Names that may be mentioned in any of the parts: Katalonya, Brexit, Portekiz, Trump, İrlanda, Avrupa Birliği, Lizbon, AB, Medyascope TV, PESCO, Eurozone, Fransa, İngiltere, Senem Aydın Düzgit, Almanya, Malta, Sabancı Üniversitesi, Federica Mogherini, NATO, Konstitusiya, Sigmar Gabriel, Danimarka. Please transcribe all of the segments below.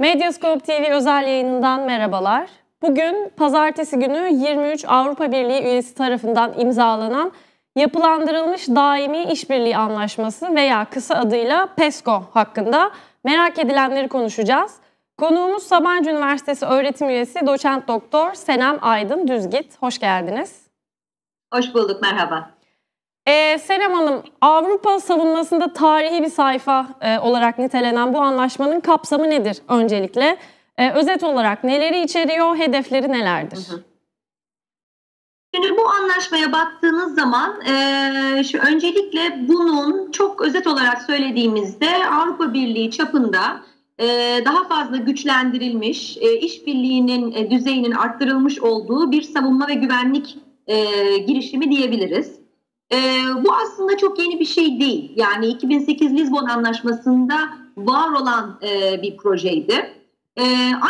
Medyascope TV özel yayınından merhabalar. Bugün pazartesi günü 23 Avrupa Birliği üyesi tarafından imzalanan Yapılandırılmış Daimi İşbirliği Anlaşması veya kısa adıyla PESCO hakkında merak edilenleri konuşacağız. Konuğumuz Sabancı Üniversitesi öğretim üyesi doçent doktor Senem Aydın Düzgit. Hoş geldiniz. Hoş bulduk, merhaba. Senem Hanım, Avrupa savunmasında tarihi bir sayfa olarak nitelenen bu anlaşmanın kapsamı nedir öncelikle? Özet olarak neleri içeriyor, hedefleri nelerdir? Şimdi bu anlaşmaya baktığınız zaman öncelikle bunun çok özet olarak söylediğimizde Avrupa Birliği çapında daha fazla güçlendirilmiş, işbirliğinin düzeyinin arttırılmış olduğu bir savunma ve güvenlik girişimi diyebiliriz. Bu aslında çok yeni bir şey değil. Yani 2008 Lizbon Anlaşması'nda var olan bir projeydi.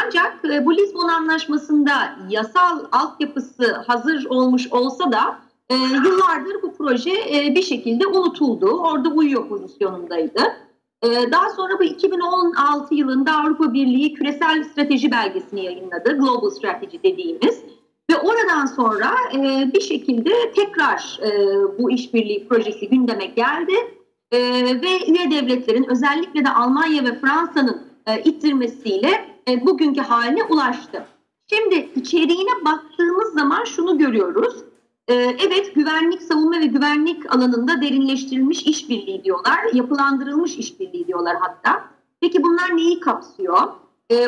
Ancak bu Lizbon Anlaşması'nda yasal altyapısı hazır olmuş olsa da yıllardır bu proje bir şekilde unutuldu. Orada uyuyor pozisyonundaydı. Daha sonra bu 2016 yılında Avrupa Birliği küresel strateji belgesini yayınladı. Global Strategy dediğimiz. Ve oradan sonra bir şekilde tekrar bu işbirliği projesi gündeme geldi. Ve üye devletlerin, özellikle de Almanya ve Fransa'nın ittirmesiyle bugünkü haline ulaştı. Şimdi içeriğine baktığımız zaman şunu görüyoruz. Evet, güvenlik, savunma ve güvenlik alanında derinleştirilmiş işbirliği diyorlar. Yapılandırılmış işbirliği diyorlar hatta. Peki bunlar neyi kapsıyor?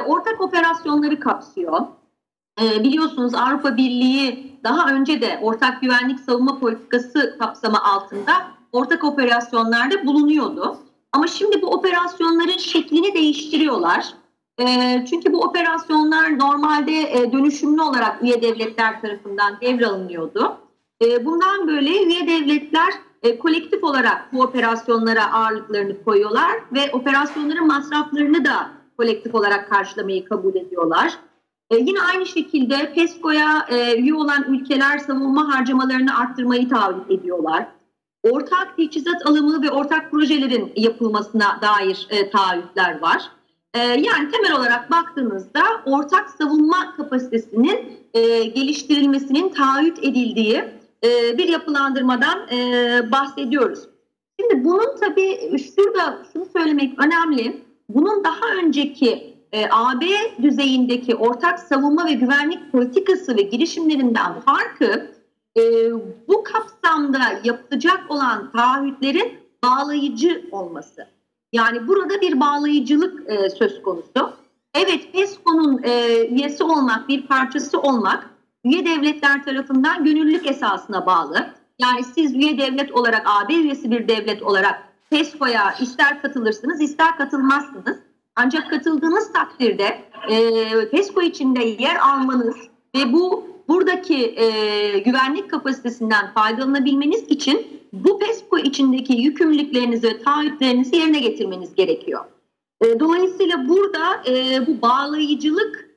Ortak operasyonları kapsıyor. Biliyorsunuz Avrupa Birliği daha önce de ortak güvenlik savunma politikası kapsamı altında ortak operasyonlarda bulunuyordu. Ama şimdi bu operasyonların şeklini değiştiriyorlar. Çünkü bu operasyonlar normalde dönüşümlü olarak üye devletler tarafından devralınıyordu. Bundan böyle üye devletler kolektif olarak bu operasyonlara ağırlıklarını koyuyorlar ve operasyonların masraflarını da kolektif olarak karşılamayı kabul ediyorlar. Yine aynı şekilde PESCO'ya üye olan ülkeler savunma harcamalarını arttırmayı taahhüt ediyorlar. Ortak teçhizat alımı ve ortak projelerin yapılmasına dair taahhütler var. Yani temel olarak baktığınızda ortak savunma kapasitesinin geliştirilmesinin taahhüt edildiği bir yapılandırmadan bahsediyoruz. Şimdi bunun tabii şurada şunu söylemek önemli. Bunun daha önceki AB düzeyindeki ortak savunma ve güvenlik politikası ve girişimlerinden farkı, bu kapsamda yapılacak olan taahhütlerin bağlayıcı olması. Yani burada bir bağlayıcılık söz konusu. Evet, PESCO'nun üyesi olmak, bir parçası olmak üye devletler tarafından gönüllülük esasına bağlı. Yani siz üye devlet olarak, AB üyesi bir devlet olarak PESCO'ya ister katılırsınız ister katılmazsınız. Ancak katıldığınız takdirde PESCO içinde yer almanız ve buradaki güvenlik kapasitesinden faydalanabilmeniz için bu PESCO içindeki yükümlülüklerinizi ve taahhütlerinizi yerine getirmeniz gerekiyor. Dolayısıyla burada bu bağlayıcılık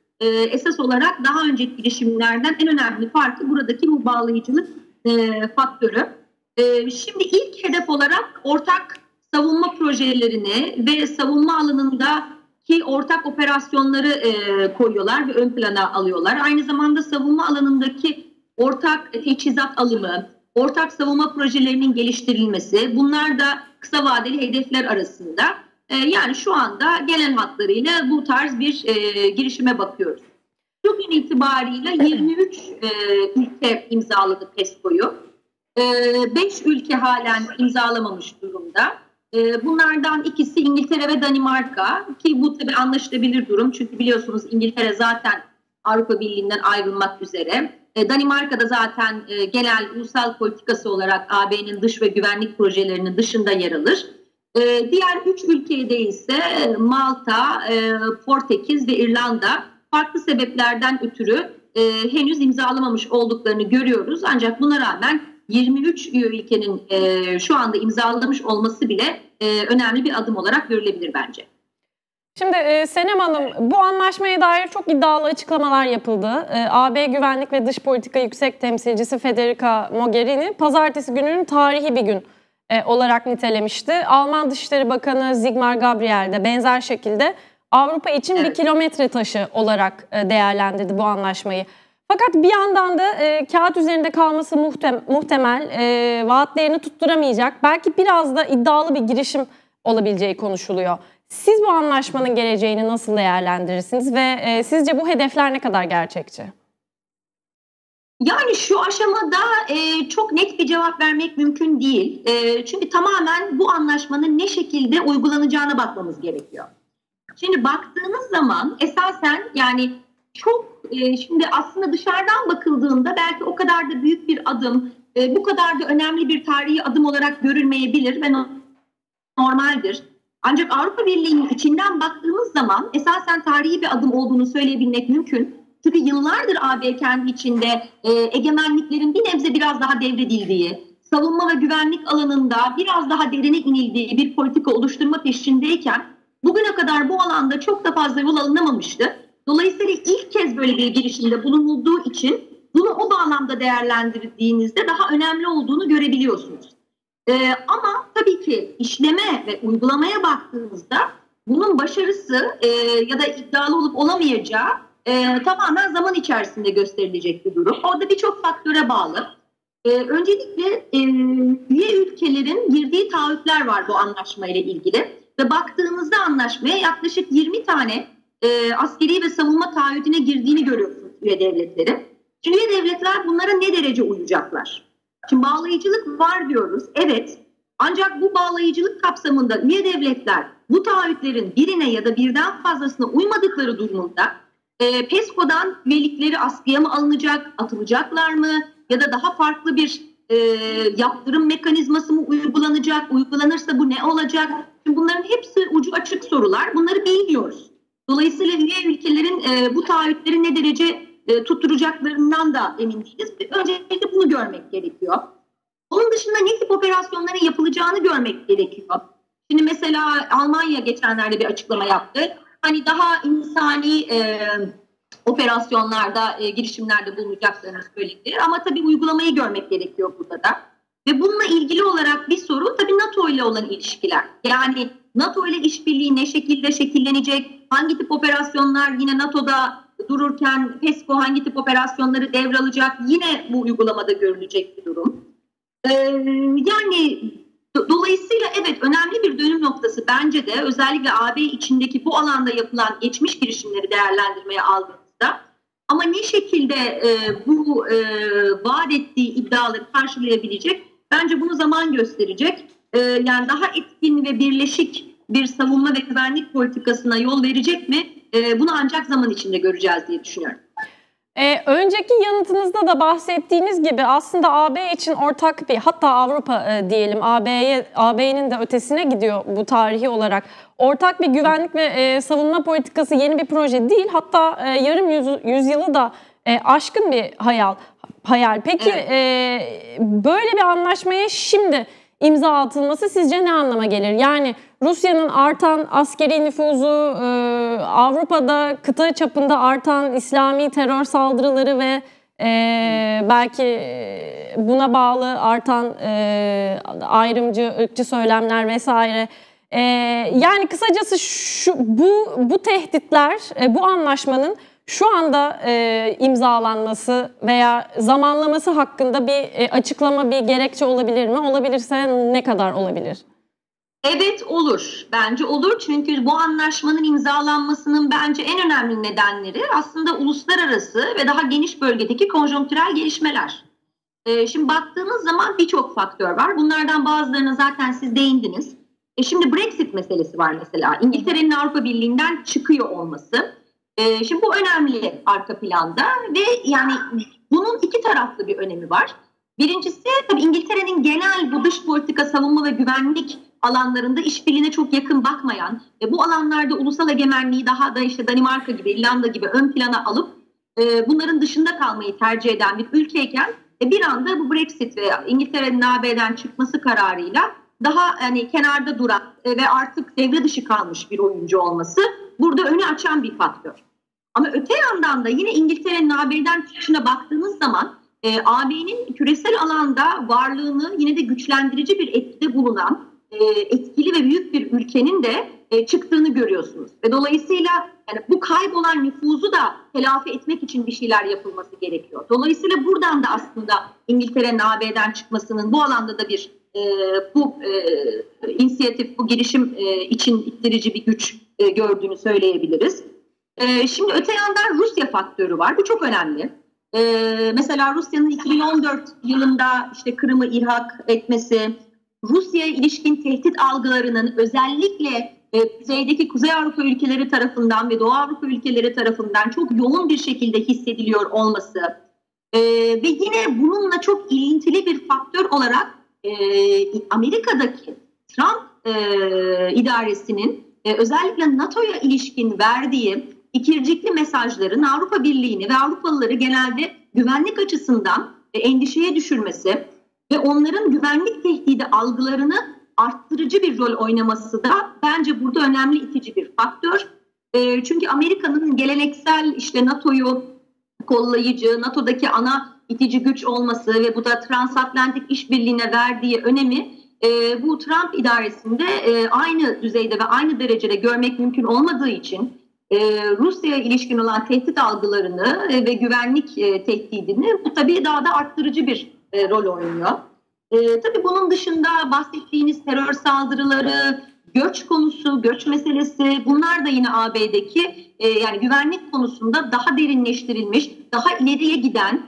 esas olarak daha önceki girişimlerden en önemli farkı buradaki bu bağlayıcılık faktörü. Şimdi ilk hedef olarak ortak savunma projelerini ve savunma alanında ki ortak operasyonları koyuyorlar ve ön plana alıyorlar. Aynı zamanda savunma alanındaki ortak teçhizat alımı, ortak savunma projelerinin geliştirilmesi, bunlar da kısa vadeli hedefler arasında. Yani şu anda genel hatlarıyla bu tarz bir girişime bakıyoruz. Bugün itibariyle 23 ülke imzaladı PESCO'yu. 5 ülke halen imzalamamış durumda. Bunlardan ikisi İngiltere ve Danimarka, ki bu tabii anlaşılabilir durum çünkü biliyorsunuz İngiltere zaten Avrupa Birliği'nden ayrılmak üzere. Danimarka da zaten genel ulusal politikası olarak AB'nin dış ve güvenlik projelerinin dışında yer alır. Diğer 3 ülkede ise Malta, Portekiz ve İrlanda farklı sebeplerden ötürü henüz imzalamamış olduklarını görüyoruz. Ancak buna rağmen 23 ülkenin şu anda imzalamış olması bile önemli bir adım olarak görülebilir bence. Şimdi Senem Hanım, bu anlaşmaya dair çok iddialı açıklamalar yapıldı. AB Güvenlik ve Dış Politika Yüksek Temsilcisi Federica Mogherini pazartesi gününün tarihi bir gün olarak nitelemişti. Alman Dışişleri Bakanı Sigmar Gabriel de benzer şekilde Avrupa için bir kilometre taşı olarak değerlendirdi bu anlaşmayı. Fakat bir yandan da kağıt üzerinde kalması muhtemel, vaatlerini tutturamayacak, belki biraz da iddialı bir girişim olabileceği konuşuluyor. Siz bu anlaşmanın geleceğini nasıl değerlendirirsiniz ve sizce bu hedefler ne kadar gerçekçi? Yani şu aşamada çok net bir cevap vermek mümkün değil. Çünkü tamamen bu anlaşmanın ne şekilde uygulanacağına bakmamız gerekiyor. Şimdi baktığınız zaman esasen yani çok şimdi aslında dışarıdan bakıldığında belki o kadar da büyük bir adım, bu kadar da önemli bir tarihi adım olarak görülmeyebilir ve normaldir. Ancak Avrupa Birliği'nin içinden baktığımız zaman esasen tarihi bir adım olduğunu söyleyebilmek mümkün. Çünkü yıllardır AB kendi içinde egemenliklerin bir nebze biraz daha devredildiği, savunma ve güvenlik alanında biraz daha derine inildiği bir politika oluşturma peşindeyken bugüne kadar bu alanda çok da fazla yol alınamamıştı. Dolayısıyla ilk kez böyle bir girişimde bulunulduğu için bunu o bağlamda değerlendirdiğinizde daha önemli olduğunu görebiliyorsunuz. Ama tabii ki işleme ve uygulamaya baktığınızda bunun başarısı ya da iddialı olup olamayacağı tamamen zaman içerisinde gösterilecek bir durum. Orada birçok faktöre bağlı. Öncelikle üye ülkelerin girdiği taahhütler var bu anlaşmayla ilgili. Ve baktığınızda anlaşmaya yaklaşık 20 tane askeri ve savunma taahhüdüne girdiğini görüyorsunuz üye devletlerin. Şimdi üye devletler bunlara ne derece uyacaklar? Şimdi bağlayıcılık var diyoruz, evet. Ancak bu bağlayıcılık kapsamında üye devletler bu taahhütlerin birine ya da birden fazlasına uymadıkları durumunda PESCO'dan üyelikleri askıya mı alınacak, atılacaklar mı? Ya da daha farklı bir yaptırım mekanizması mı uygulanacak, uygulanırsa bu ne olacak? Şimdi bunların hepsi ucu açık sorular, bunları bilmiyoruz. Dolayısıyla üye ülkelerin bu taahhütleri ne derece tutturacaklarından da emin değiliz. Öncelikle bunu görmek gerekiyor. Onun dışında ne tip operasyonların yapılacağını görmek gerekiyor. Şimdi mesela Almanya geçenlerde bir açıklama yaptı. Hani daha insani operasyonlarda, girişimlerde bulunacaklarını söyledi. Ama tabii uygulamayı görmek gerekiyor burada da. Ve bununla ilgili olarak bir soru tabii NATO ile olan ilişkiler. Yani NATO ile işbirliği ne şekilde şekillenecek? Hangi tip operasyonlar yine NATO'da dururken PESCO hangi tip operasyonları devralacak? Yine bu uygulamada görülecek bir durum. Yani dolayısıyla evet önemli bir dönüm noktası bence de özellikle AB içindeki bu alanda yapılan geçmiş girişimleri değerlendirmeye aldığımızda. Ama ne şekilde bu vaat ettiği iddiaları karşılayabilecek? Bence bunu zaman gösterecek. Yani daha etkin ve birleşik bir savunma ve güvenlik politikasına yol verecek mi? Bunu ancak zaman içinde göreceğiz diye düşünüyorum. Önceki yanıtınızda da bahsettiğiniz gibi aslında AB için ortak bir, hatta Avrupa diyelim, AB'nin de ötesine gidiyor bu tarihi olarak. Ortak bir güvenlik ve savunma politikası yeni bir proje değil, hatta yarım yüzyılı da aşkın bir hayal. Peki evet. Böyle bir anlaşmaya şimdi imza atılması sizce ne anlama gelir? Yani Rusya'nın artan askeri nüfuzu, Avrupa'da kıta çapında artan İslami terör saldırıları ve belki buna bağlı artan ayrımcı, ırkçı söylemler vesaire. Yani kısacası bu tehditler, bu anlaşmanın şu anda imzalanması veya zamanlaması hakkında bir açıklama, bir gerekçe olabilir mi? Olabilirse ne kadar olabilir? Evet olur. Bence olur. Çünkü bu anlaşmanın imzalanmasının bence en önemli nedenleri aslında uluslararası ve daha geniş bölgedeki konjonktürel gelişmeler. Şimdi baktığınız zaman birçok faktör var. Bunlardan bazılarına zaten siz değindiniz. Şimdi Brexit meselesi var mesela. İngiltere'nin Avrupa Birliği'nden çıkıyor olması. Şimdi bu önemli arka planda ve yani bunun iki taraflı bir önemi var. Birincisi tabii İngiltere'nin genel bu dış politika, savunma ve güvenlik alanlarında işbirliğine çok yakın bakmayan ve bu alanlarda ulusal egemenliği daha da işte Danimarka gibi, İrlanda gibi ön plana alıp bunların dışında kalmayı tercih eden bir ülkeyken bir anda bu Brexit ve İngiltere'nin AB'den çıkması kararıyla daha hani kenarda duran ve artık devre dışı kalmış bir oyuncu olması burada önü açan bir faktör. Ama öte yandan da yine İngiltere'nin AB'den çıkışına baktığınız zaman AB'nin küresel alanda varlığını yine de güçlendirici bir etkide bulunan etkili ve büyük bir ülkenin de çıktığını görüyorsunuz. Ve dolayısıyla yani bu kaybolan nüfuzu da telafi etmek için bir şeyler yapılması gerekiyor. Dolayısıyla buradan da aslında İngiltere'nin AB'den çıkmasının bu alanda da bir inisiyatif, bu girişim için ittirici bir güç gördüğünü söyleyebiliriz. Şimdi öte yandan Rusya faktörü var. Bu çok önemli. Mesela Rusya'nın 2014 yılında işte Kırım'ı ilhak etmesi, Rusya'ya ilişkin tehdit algılarının özellikle kuzeydeki Kuzey Avrupa ülkeleri tarafından ve Doğu Avrupa ülkeleri tarafından çok yoğun bir şekilde hissediliyor olması ve yine bununla çok ilintili bir faktör olarak Amerika'daki Trump idaresinin özellikle NATO'ya ilişkin verdiği ikircikli mesajların Avrupa Birliği'ni ve Avrupalıları genelde güvenlik açısından endişeye düşürmesi ve onların güvenlik tehdidi algılarını arttırıcı bir rol oynaması da bence burada önemli itici bir faktör. Çünkü Amerika'nın geleneksel işte NATO'yu kollayıcı, NATO'daki ana itici güç olması ve bu da transatlantik işbirliğine verdiği önemi bu Trump idaresinde aynı düzeyde ve aynı derecede görmek mümkün olmadığı için Rusya'ya ilişkin olan tehdit algılarını ve güvenlik tehdidini bu tabii daha da arttırıcı bir rol oynuyor. Tabii bunun dışında bahsettiğiniz terör saldırıları, göç konusu, göç meselesi bunlar da yine AB'deki yani güvenlik konusunda daha derinleştirilmiş, daha ileriye giden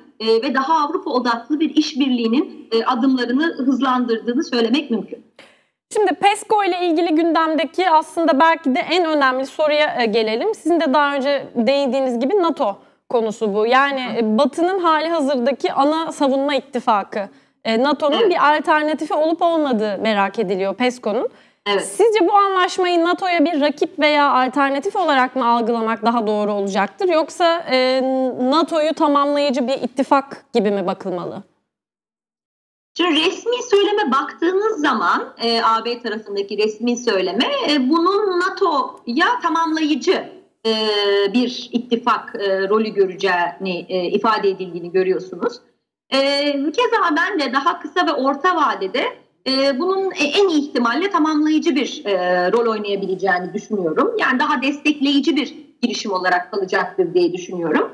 ve daha Avrupa odaklı bir işbirliğinin adımlarını hızlandırdığını söylemek mümkün. Şimdi PESCO ile ilgili gündemdeki aslında belki de en önemli soruya gelelim. Sizin de daha önce değindiğiniz gibi NATO konusu bu. Yani Batı'nın hali hazırdaki ana savunma ittifakı, NATO'nun bir alternatifi olup olmadığı merak ediliyor PESCO'nun. Evet. Sizce bu anlaşmayı NATO'ya bir rakip veya alternatif olarak mı algılamak daha doğru olacaktır? Yoksa NATO'yu tamamlayıcı bir ittifak gibi mi bakılmalı? Şimdi resmi söyleme baktığınız zaman AB tarafındaki resmi söyleme bunun NATO'ya tamamlayıcı bir ittifak rolü göreceğini ifade edildiğini görüyorsunuz. Keza ben de daha kısa ve orta vadede bunun en iyi ihtimalle tamamlayıcı bir rol oynayabileceğini düşünüyorum. Yani daha destekleyici bir girişim olarak kalacaktır diye düşünüyorum.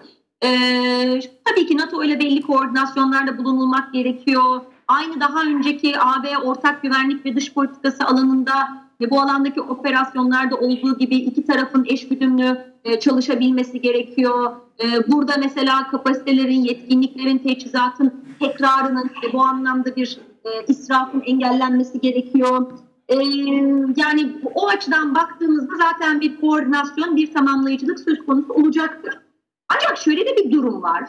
Tabii ki NATO ile belli koordinasyonlarda bulunulmak gerekiyor. Aynı daha önceki AB ortak güvenlik ve dış politikası alanında ve bu alandaki operasyonlarda olduğu gibi iki tarafın eşgüdümlü çalışabilmesi gerekiyor. Burada mesela kapasitelerin, yetkinliklerin, teçhizatın tekrarının ve bu anlamda bir israfın engellenmesi gerekiyor. Yani o açıdan baktığımızda zaten bir koordinasyon, bir tamamlayıcılık söz konusu olacaktır. Ancak şöyle de bir durum var.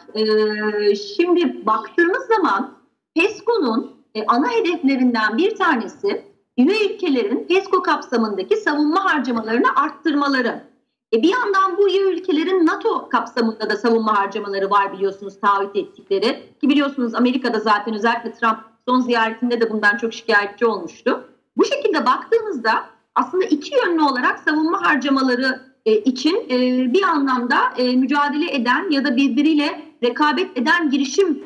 Şimdi baktığımız zaman PESCO'nun ana hedeflerinden bir tanesi üye ülkelerin PESCO kapsamındaki savunma harcamalarını arttırmaları. Bir yandan bu üye ülkelerin NATO kapsamında da savunma harcamaları var biliyorsunuz taahhüt ettikleri. Ki biliyorsunuz Amerika'da zaten özellikle Trump son ziyaretinde de bundan çok şikayetçi olmuştu. Bu şekilde baktığımızda aslında iki yönlü olarak savunma harcamaları için bir anlamda mücadele eden ya da birbiriyle rekabet eden girişim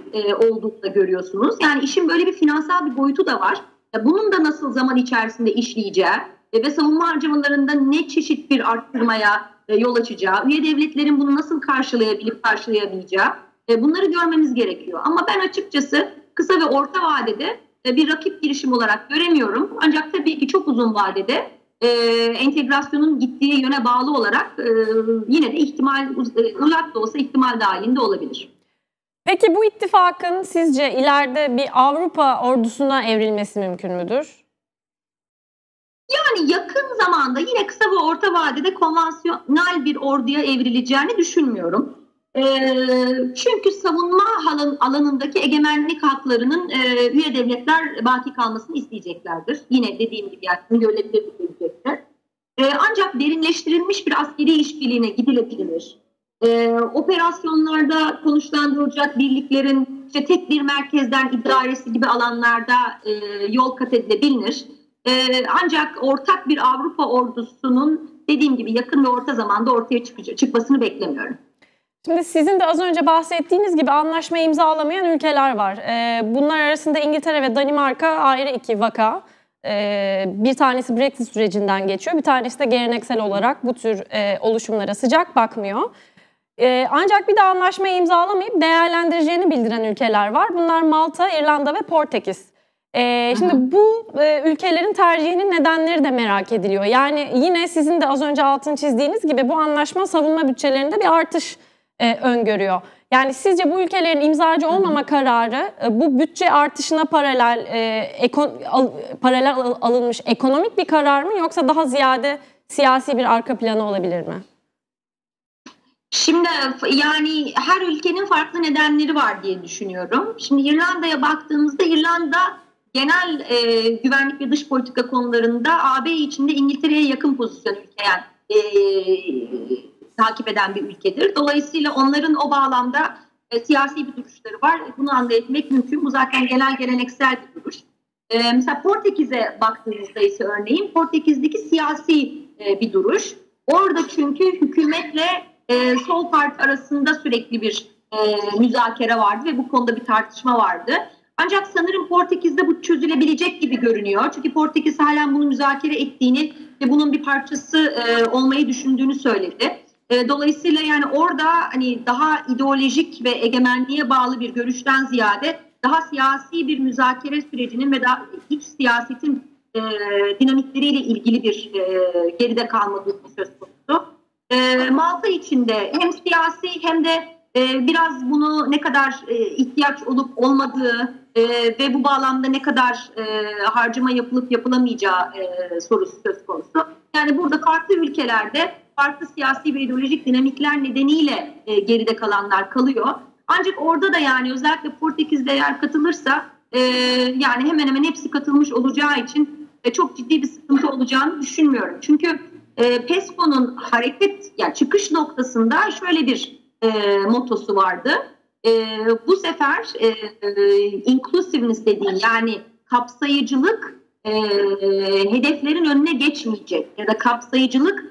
olduğunu da görüyorsunuz. Yani işin böyle bir finansal bir boyutu da var. Bunun da nasıl zaman içerisinde işleyeceği ve savunma harcamalarında ne çeşit bir arttırmaya yol açacağı, üye devletlerin bunu nasıl karşılayabilip karşılayamayacağı bunları görmemiz gerekiyor. Ama ben açıkçası kısa ve orta vadede bir rakip girişim olarak göremiyorum. Ancak tabii ki çok uzun vadede entegrasyonun gittiği yöne bağlı olarak yine de ihtimal uzak da olsa ihtimal dahilinde olabilir. Peki bu ittifakın sizce ileride bir Avrupa ordusuna evrilmesi mümkün müdür? Yani yakın zamanda yine kısa ve orta vadede konvansiyonel bir orduya evrileceğini düşünmüyorum. Çünkü savunma alanındaki egemenlik haklarının üye devletler baki kalmasını isteyeceklerdir. Yine dediğim gibi yani görülebilir diyecekler. Ancak derinleştirilmiş bir askeri işbirliğine gidilebilir. Operasyonlarda konuşlandırılacak birliklerin işte tek bir merkezden idaresi gibi alanlarda yol kat edilebilir. Ancak ortak bir Avrupa ordusunun dediğim gibi yakın ve orta zamanda ortaya çıkmasını beklemiyorum. Şimdi sizin de az önce bahsettiğiniz gibi anlaşmayı imzalamayan ülkeler var. Bunlar arasında İngiltere ve Danimarka ayrı iki vaka. Bir tanesi Brexit sürecinden geçiyor, bir tanesi de geleneksel olarak bu tür oluşumlara sıcak bakmıyor. Ancak bir de anlaşmayı imzalamayıp değerlendireceğini bildiren ülkeler var. Bunlar Malta, İrlanda ve Portekiz. Şimdi bu ülkelerin tercihinin nedenleri de merak ediliyor. Yani yine sizin de az önce altını çizdiğiniz gibi bu anlaşma savunma bütçelerinde bir artış öngörüyor. Yani sizce bu ülkelerin imzacı olmama kararı bu bütçe artışına paralel alınmış ekonomik bir karar mı, yoksa daha ziyade siyasi bir arka planı olabilir mi? Şimdi yani her ülkenin farklı nedenleri var diye düşünüyorum. Şimdi İrlanda'ya baktığımızda İrlanda genel güvenlik ve dış politika konularında AB içinde İngiltere'ye yakın pozisyon ülkeyen takip eden bir ülkedir. Dolayısıyla onların o bağlamda siyasi bir duruşları var. Bunu anlayabilmek mümkün. Bu zaten genel geleneksel bir duruş. Mesela Portekiz'e baktığımızda ise örneğin Portekiz'deki siyasi bir duruş. Orada çünkü hükümetle sol parti arasında sürekli bir müzakere vardı ve bu konuda bir tartışma vardı. Ancak sanırım Portekiz'de bu çözülebilecek gibi görünüyor. Çünkü Portekiz halen bunu müzakere ettiğini ve bunun bir parçası olmayı düşündüğünü söyledi. Dolayısıyla yani orada hani daha ideolojik ve egemenliğe bağlı bir görüşten ziyade daha siyasi bir müzakere sürecinin ve daha iç siyasetin dinamikleriyle ilgili bir geride kalma durumu söz konusu. Malta içinde hem siyasi hem de biraz bunu ne kadar ihtiyaç olup olmadığı ve bu bağlamda ne kadar harcama yapılıp yapılamayacağı sorusu söz konusu. Yani burada farklı ülkelerde farklı siyasi ve ideolojik dinamikler nedeniyle geride kalanlar kalıyor. Ancak orada da yani özellikle Portekiz'de eğer katılırsa yani hemen hemen hepsi katılmış olacağı için çok ciddi bir sıkıntı olacağını düşünmüyorum. Çünkü PESCO'nun hareket yani çıkış noktasında şöyle bir motosu vardı. Bu sefer inclusiveness dediği yani kapsayıcılık hedeflerin önüne geçmeyecek ya da kapsayıcılık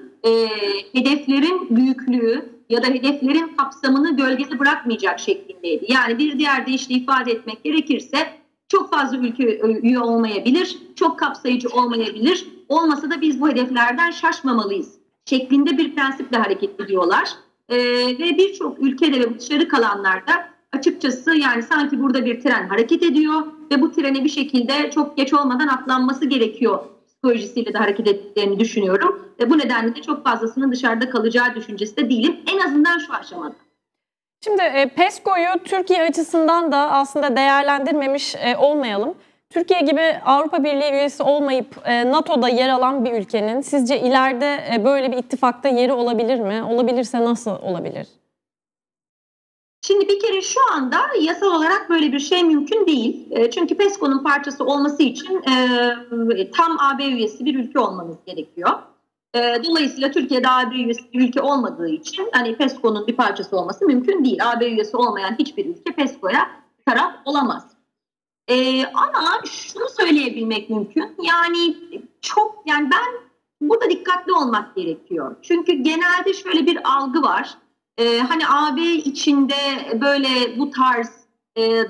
hedeflerin büyüklüğü ya da hedeflerin kapsamını gölgede bırakmayacak şeklindeydi. Yani bir diğer deyişle ifade etmek gerekirse çok fazla ülke üye olmayabilir, çok kapsayıcı olmayabilir. Olmasa da biz bu hedeflerden şaşmamalıyız şeklinde bir prensiple hareket ediyorlar. Ve birçok ülkede ve dışarı kalanlarda açıkçası yani sanki burada bir tren hareket ediyor ve bu trene bir şekilde çok geç olmadan atlanması gerekiyor psikolojisiyle de hareket ettiklerini düşünüyorum. Bu nedenle de çok fazlasının dışarıda kalacağı düşüncesi de değilim. En azından şu aşamada. Şimdi PESCO'yu Türkiye açısından da aslında değerlendirmemiş olmayalım. Türkiye gibi Avrupa Birliği üyesi olmayıp NATO'da yer alan bir ülkenin sizce ileride böyle bir ittifakta yeri olabilir mi? Olabilirse nasıl olabilir? Şimdi bir kere şu anda yasal olarak böyle bir şey mümkün değil. Çünkü PESCO'nun parçası olması için tam AB üyesi bir ülke olmanız gerekiyor. Dolayısıyla Türkiye'de AB üyesi bir ülke olmadığı için hani PESCO'nun bir parçası olması mümkün değil. AB üyesi olmayan hiçbir ülke PESCO'ya taraf olamaz. Ama şunu söyleyebilmek mümkün. Yani çok yani ben burada dikkatli olmak gerekiyor. Çünkü genelde şöyle bir algı var. Hani AB içinde böyle bu tarz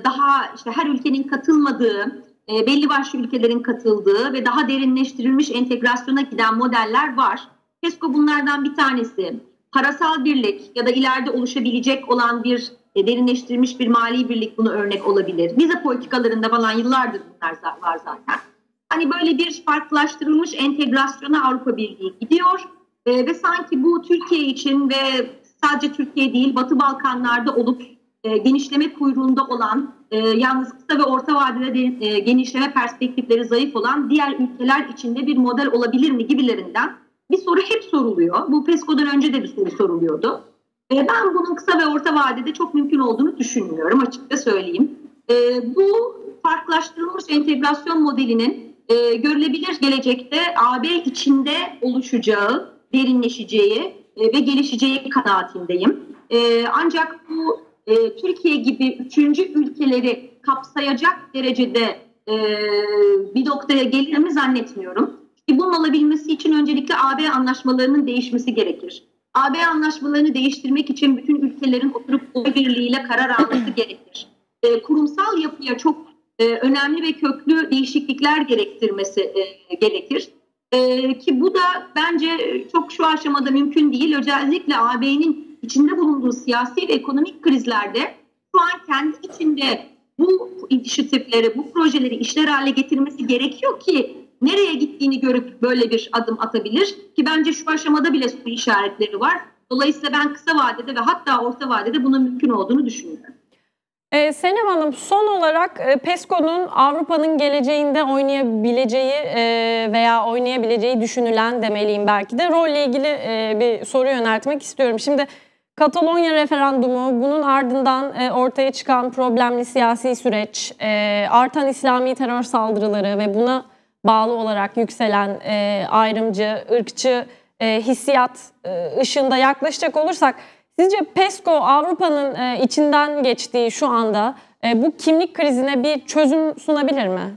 daha işte her ülkenin katılmadığı, belli başlı ülkelerin katıldığı ve daha derinleştirilmiş entegrasyona giden modeller var. PESCO bunlardan bir tanesi. Parasal birlik ya da ileride oluşabilecek olan bir derinleştirilmiş bir mali birlik bunu örnek olabilir. Vize politikalarında falan yıllardır bunlar var zaten. Hani böyle bir farklılaştırılmış entegrasyona Avrupa Birliği gidiyor ve sanki bu Türkiye için ve sadece Türkiye değil Batı Balkanlar'da olup genişleme kuyruğunda olan yalnız kısa ve orta vadede genişleme perspektifleri zayıf olan diğer ülkeler içinde bir model olabilir mi gibilerinden bir soru hep soruluyor. Bu PESCO'dan önce de bir soru soruluyordu. Ben bunun kısa ve orta vadede çok mümkün olduğunu düşünmüyorum, açıkça söyleyeyim. Bu farklılaştırılmış entegrasyon modelinin görülebilir gelecekte AB içinde oluşacağı, derinleşeceği ve gelişeceği kanaatindeyim. Ancak bu Türkiye gibi üçüncü ülkeleri kapsayacak derecede bir noktaya gelir mi zannetmiyorum. Bunun olabilmesi için öncelikle AB anlaşmalarının değişmesi gerekir. AB anlaşmalarını değiştirmek için bütün ülkelerin oturup birliğiyle karar alması gerekir. Kurumsal yapıya çok önemli ve köklü değişiklikler gerektirmesi gerekir. Ki bu da bence çok şu aşamada mümkün değil. Özellikle AB'nin içinde bulunduğu siyasi ve ekonomik krizlerde şu an kendi içinde bu inisiyatifleri, bu projeleri işler hale getirmesi gerekiyor ki nereye gittiğini görüp böyle bir adım atabilir. Ki bence şu aşamada bile soru işaretleri var. Dolayısıyla ben kısa vadede ve hatta orta vadede bunun mümkün olduğunu düşünüyorum. Senem Hanım, son olarak PESCO'nun Avrupa'nın geleceğinde oynayabileceği veya oynayabileceği düşünülen demeliyim belki de rolle ilgili bir soru yöneltmek istiyorum. Şimdi Katalonya referandumu, bunun ardından ortaya çıkan problemli siyasi süreç, artan İslami terör saldırıları ve buna bağlı olarak yükselen ayrımcı, ırkçı hissiyat ışığında yaklaşacak olursak, sizce PESCO Avrupa'nın içinden geçtiği şu anda bu kimlik krizine bir çözüm sunabilir mi?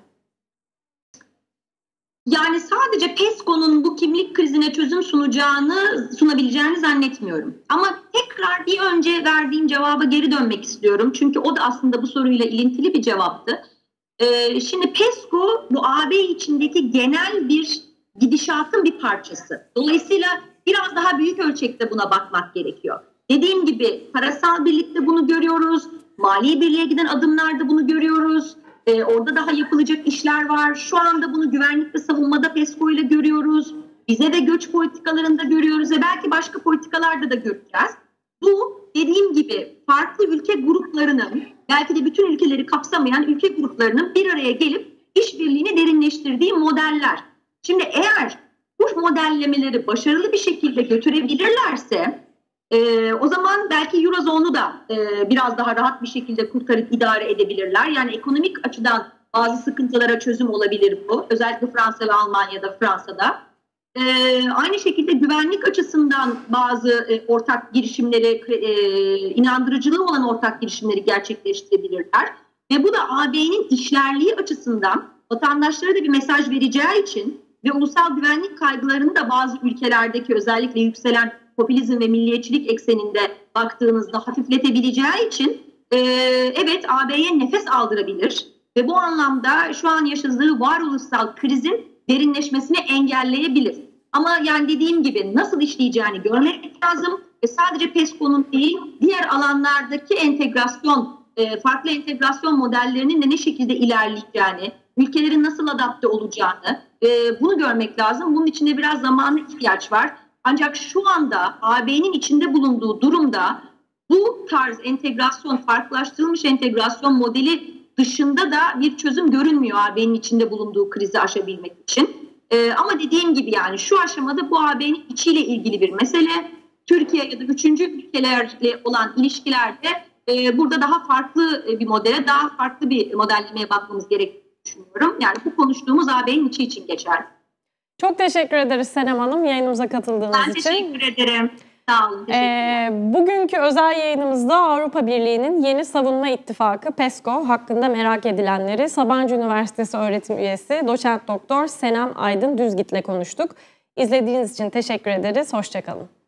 Yani sadece PESCO'nun bu kimlik krizine çözüm sunabileceğini zannetmiyorum. Ama tekrar bir önce verdiğim cevaba geri dönmek istiyorum. Çünkü o da aslında bu soruyla ilintili bir cevaptı. Şimdi PESCO bu AB içindeki genel bir gidişatın bir parçası. Dolayısıyla biraz daha büyük ölçekte buna bakmak gerekiyor. Dediğim gibi parasal birlikte bunu görüyoruz, mali birliğe giden adımlarda bunu görüyoruz, orada daha yapılacak işler var. Şu anda bunu güvenlik ve savunmada PESCO ile görüyoruz, vize ve göç politikalarında görüyoruz ve belki başka politikalarda da göreceğiz. Bu dediğim gibi farklı ülke gruplarının, belki de bütün ülkeleri kapsamayan ülke gruplarının bir araya gelip işbirliğini derinleştirdiği modeller. Şimdi eğer bu modellemeleri başarılı bir şekilde götürebilirlerse o zaman belki Eurozone'u da biraz daha rahat bir şekilde kurtarıp idare edebilirler. Yani ekonomik açıdan bazı sıkıntılara çözüm olabilir bu. Özellikle Fransa ve Almanya'da, Fransa'da. Aynı şekilde güvenlik açısından bazı ortak girişimleri, inandırıcılığı olan ortak girişimleri gerçekleştirebilirler. Ve bu da AB'nin işlerliği açısından vatandaşlara da bir mesaj vereceği için ve ulusal güvenlik kaygılarını da bazı ülkelerdeki özellikle yükselen popülizm ve milliyetçilik ekseninde baktığınızda hafifletebileceği için evet AB'ye nefes aldırabilir ve bu anlamda şu an yaşadığı varoluşsal krizin derinleşmesini engelleyebilir. Ama yani dediğim gibi nasıl işleyeceğini görmek lazım ve sadece PESCO'nun değil diğer alanlardaki entegrasyon, farklı entegrasyon modellerinin de ne şekilde ilerleyeceğini, ülkelerin nasıl adapte olacağını bunu görmek lazım. Bunun için de biraz zamana ihtiyaç var. Ancak şu anda AB'nin içinde bulunduğu durumda bu tarz entegrasyon, farklılaştırılmış entegrasyon modeli dışında da bir çözüm görünmüyor AB'nin içinde bulunduğu krizi aşabilmek için. Ama dediğim gibi yani şu aşamada bu AB'nin içiyle ilgili bir mesele. Türkiye ya da üçüncü ülkelerle olan ilişkilerde burada daha farklı bir modele, daha farklı bir modellemeye bakmamız gerektiğini düşünüyorum. Yani bu konuştuğumuz AB'nin içi için geçerli. Çok teşekkür ederiz Senem Hanım yayınımıza katıldığınız için. Ben teşekkür ederim. Sağ olun. Bugünkü özel yayınımızda Avrupa Birliği'nin yeni savunma ittifakı PESCO hakkında merak edilenleri Sabancı Üniversitesi öğretim üyesi doçent doktor Senem Aydın Düzgit'le konuştuk. İzlediğiniz için teşekkür ederiz. Hoşça kalın.